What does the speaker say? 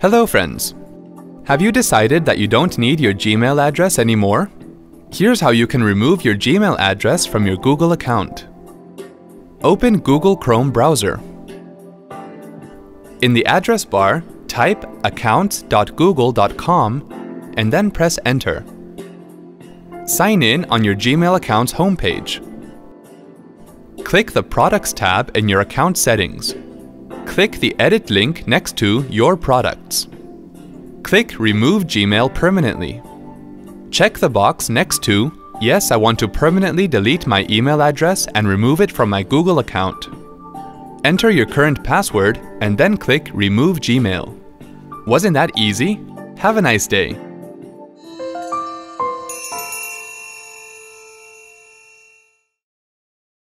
Hello friends! Have you decided that you don't need your Gmail address anymore? Here's how you can remove your Gmail address from your Google account. Open Google Chrome browser. In the address bar, type accounts.google.com and then press Enter. Sign in on your Gmail account's homepage. Click the Products tab in your account settings. Click the edit link next to Your Products. Click Remove Gmail Permanently. Check the box next to Yes, I want to permanently delete my email address and remove it from my Google account. Enter your current password and then click Remove Gmail. Wasn't that easy? Have a nice day!